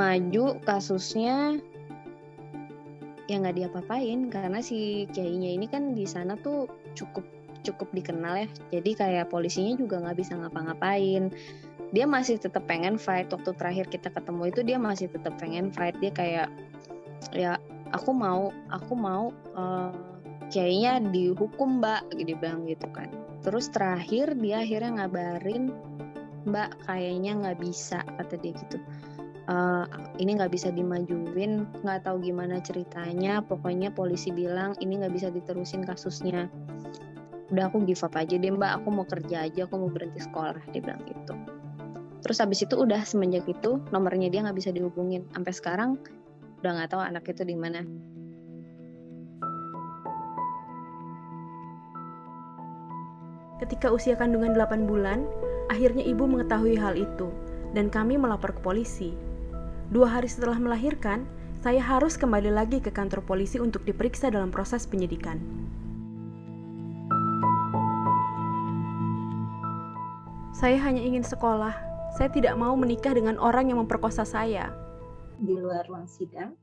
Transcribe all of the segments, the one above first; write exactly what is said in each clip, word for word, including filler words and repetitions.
maju kasusnya, ya nggak diapa-apain karena si kiainya ini kan di sana tuh cukup cukup dikenal ya, jadi kayak polisinya juga nggak bisa ngapa-ngapain. Dia masih tetap pengen fight. Waktu terakhir kita ketemu itu dia masih tetap pengen fight. Dia kayak, ya aku mau aku mau uh, kiainya dihukum mbak, dia bilang gitu kan. Terus terakhir dia akhirnya ngabarin, mbak kayaknya nggak bisa, kata dia gitu. Uh, ini nggak bisa dimajuin, nggak tahu gimana ceritanya, pokoknya polisi bilang ini nggak bisa diterusin kasusnya, udah aku give up aja deh mbak, aku mau kerja aja, aku mau berhenti sekolah, dia bilang gitu. Terus habis itu udah semenjak itu nomornya dia nggak bisa dihubungin sampai sekarang, udah nggak tahu anak itu di mana. Ketika usia kandungan delapan bulan, akhirnya ibu mengetahui hal itu dan kami melapor ke polisi. Dua hari setelah melahirkan, saya harus kembali lagi ke kantor polisi untuk diperiksa dalam proses penyidikan. Saya hanya ingin sekolah. Saya tidak mau menikah dengan orang yang memperkosa saya. Di luar ruang sidang,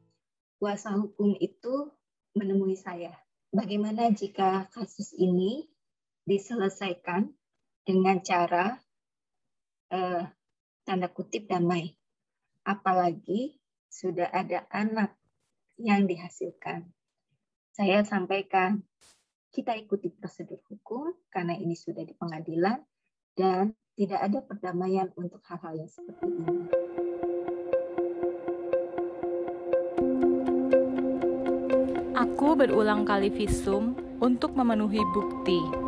kuasa hukum itu menemui saya. Bagaimana jika kasus ini diselesaikan dengan cara eh, tanda kutip damai? Apalagi sudah ada anak yang dihasilkan. Saya sampaikan, kita ikuti prosedur hukum karena ini sudah di pengadilan dan tidak ada perdamaian untuk hal-hal yang seperti ini. Aku berulang kali visum untuk memenuhi bukti.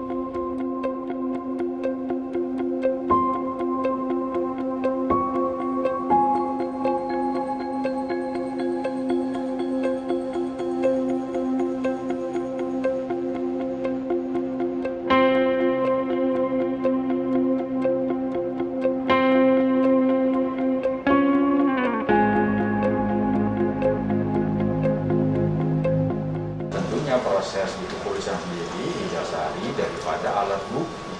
Proses dikepolisian sendiri didasari daripada alat bukti.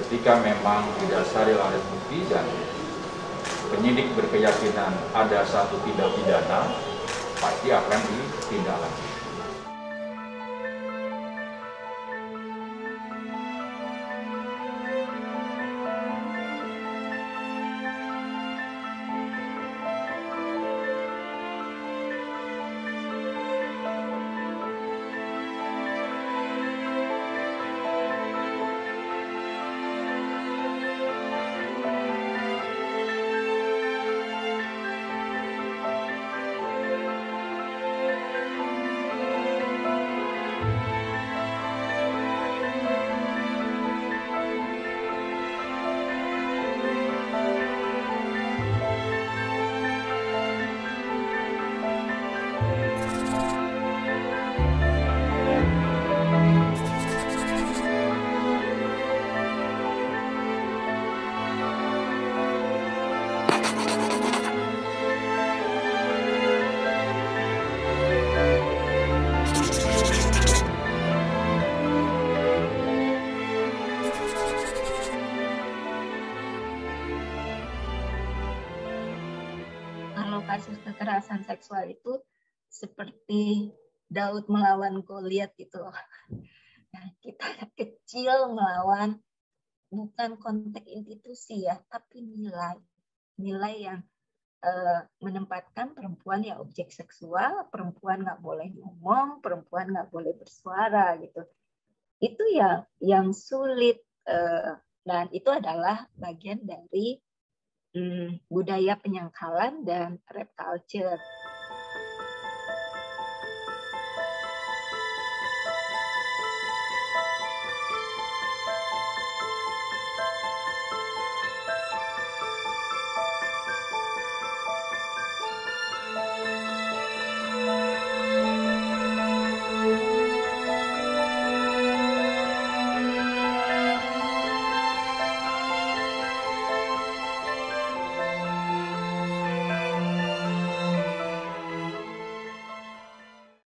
Ketika memang didasari alat bukti dan penyidik berkeyakinan ada satu tindak pidana, pasti akan ditindaklanjuti. Kasus kekerasan seksual itu seperti Daud melawan Goliat gitu loh. Nah, kita kecil melawan bukan konteks institusi ya, tapi nilai. Nilai yang eh, menempatkan perempuan ya objek seksual, perempuan nggak boleh ngomong, perempuan nggak boleh bersuara gitu. Itu ya yang sulit. Eh, dan itu adalah bagian dari Hmm, budaya penyangkalan dan rape culture.